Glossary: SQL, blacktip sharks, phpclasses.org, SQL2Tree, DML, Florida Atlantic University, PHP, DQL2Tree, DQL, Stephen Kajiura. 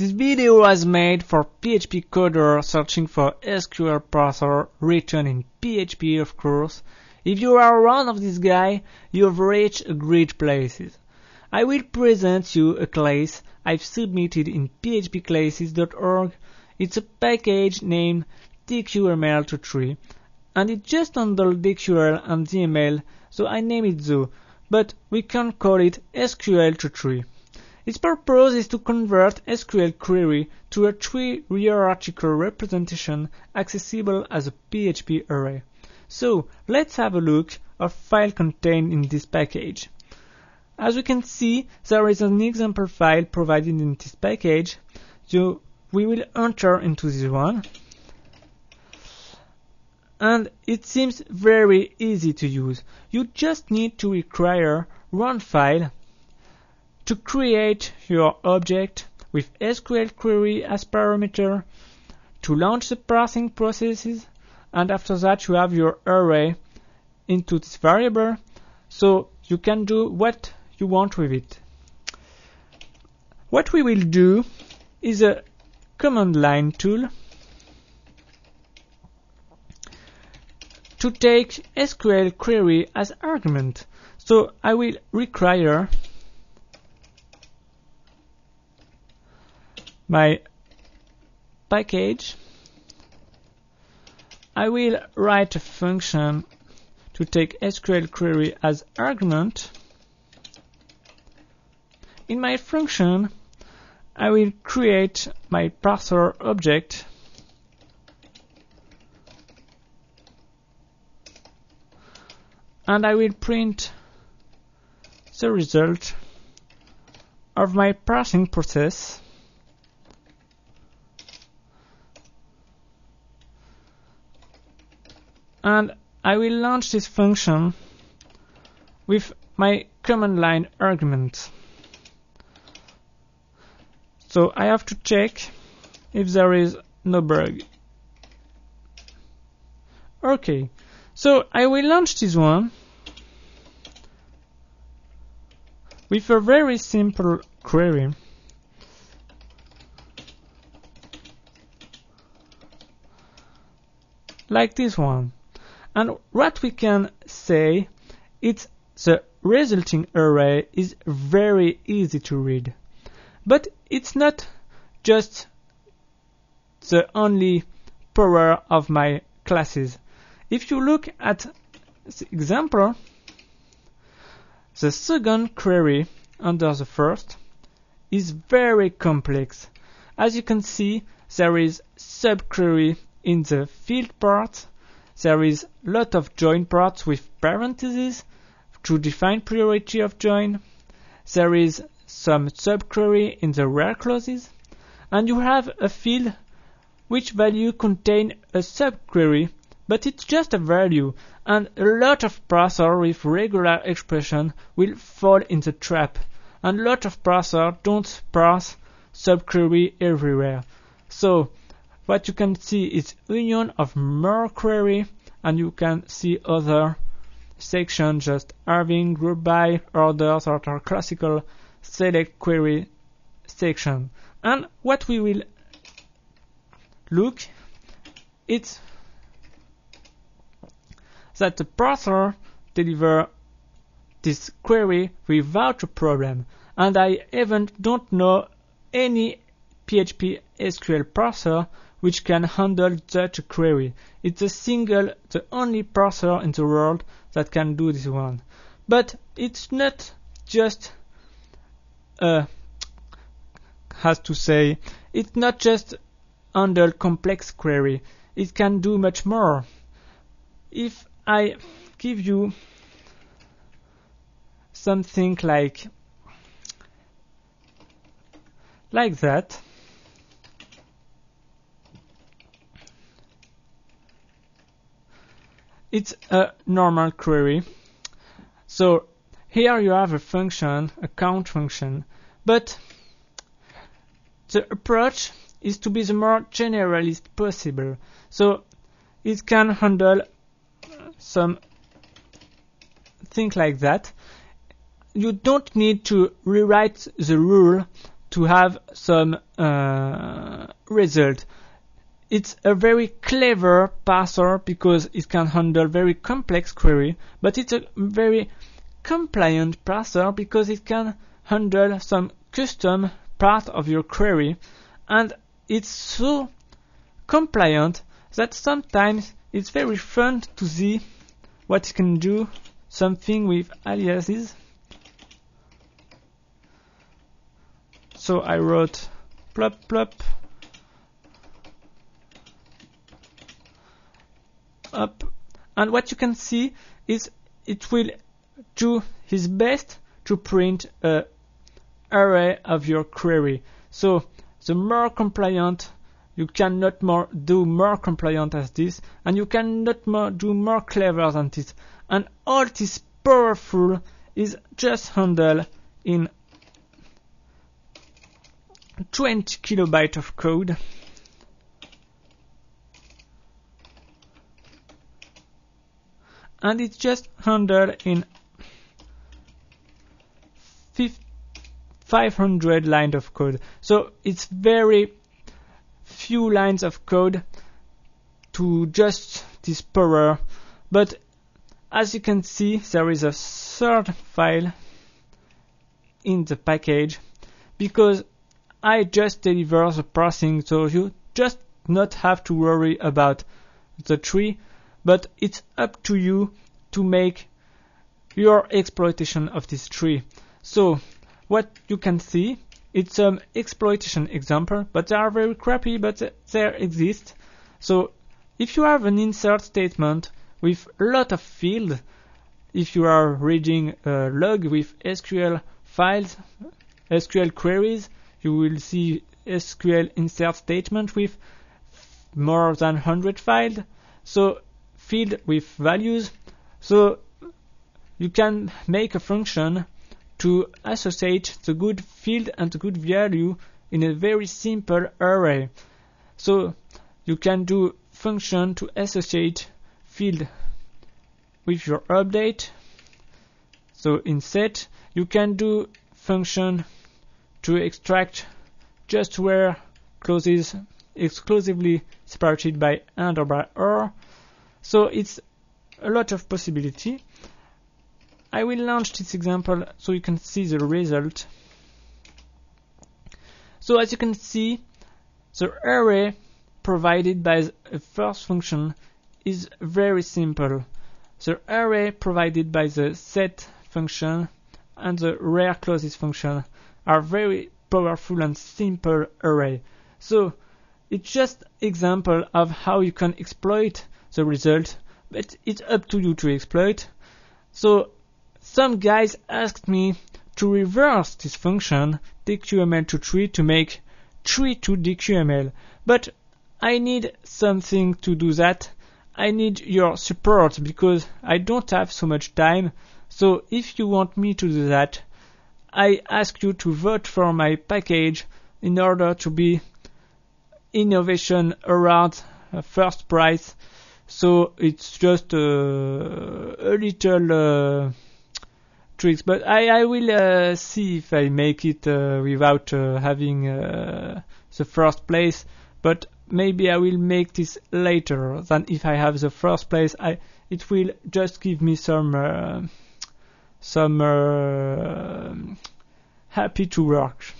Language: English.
This video was made for PHP coders searching for SQL parser written in PHP, of course. If you are one of these guys, you have reached a great place. I will present you a class I've submitted in phpclasses.org. It's a package named DQL2Tree, and it just handles DQL and DML, so I name it so, but we can call it SQL2Tree. Its purpose is to convert SQL query to a tree hierarchical representation accessible as a PHP array. So let's have a look at the file contained in this package. As we can see, there is an example file provided in this package, so we will enter into this one. And it seems very easy to use. You just need to require one file to create your object with SQL query as parameter, to launch the parsing processes, and after that you have your array into this variable, so you can do what you want with it. What we will do is a command line tool to take SQL query as argument. So I will require my package. I will write a function to take SQL query as argument. In my function, I will create my parser object, and I will print the result of my parsing process. And I will launch this function with my command line argument. So I have to check if there is no bug. Okay, so I will launch this one with a very simple query. Like this one. And what we can say is the resulting array is very easy to read. But it's not just the only power of my classes. If you look at the example, the second query under the first is very complex. As you can see, there is subquery in the field part, there is a lot of join parts with parentheses to define priority of join, there is some subquery in the where clauses, and you have a field which value contain a subquery, but it's just a value, and a lot of parsers with regular expression will fall in the trap, and a lot of parsers don't parse subquery everywhere. So what you can see is union of more query, and you can see other sections just having group by orders or classical select query section. And what we will look is that the parser delivers this query without a problem. And I even don't know any PHP SQL parser which can handle such a query. It's the only parser in the world that can do this one. But it's not just, it's not just handle complex query. It can do much more. If I give you something like that, it's a normal query. So here you have a function, a count function, but the approach is to be the more generalist possible. So it can handle some things like that. You don't need to rewrite the rule to have some result. It's a very clever parser because it can handle very complex query, but it's a very compliant parser because it can handle some custom part of your query, and it's so compliant that sometimes it's very fun to see what it can do, something with aliases. So I wrote plop plop up, and what you can see is it will do his best to print an array of your query. So the more compliant, you cannot do more compliant as this, and you cannot do more clever than this. And all this powerful is just handled in 20 kilobytes of code. And it's just handled in 500 lines of code. So it's very few lines of code to just this power. But as you can see, there is a third file in the package because I just deliver the parsing, so you just not have to worry about the tree. But it's up to you to make your exploitation of this tree. So what you can see, it's some exploitation example, but they are very crappy, but they exist. So if you have an insert statement with a lot of fields, if you are reading a log with SQL files, SQL queries, you will see SQL insert statement with more than 100 fields. So field with values, so you can make a function to associate the good field and the good value in a very simple array. So you can do function to associate field with your update, so in set. You can do function to extract just where clauses exclusively separated by and or by or. So it's a lot of possibility. I will launch this example so you can see the result. So as you can see, the array provided by the first function is very simple. The array provided by the set function and the rare clauses function are very powerful and simple array. So it's just example of how you can exploit the result, but it's up to you to exploit. So some guys asked me to reverse this function DQML2Tree to make tree to DQML, but I need something to do that. I need your support because I don't have so much time. So if you want me to do that, I ask you to vote for my package in order to be innovation around first prize. So it's just a little tricks, but I will see if I make it without having the first place, but maybe I will make this later than if I have the first place. It will just give me some happy to work.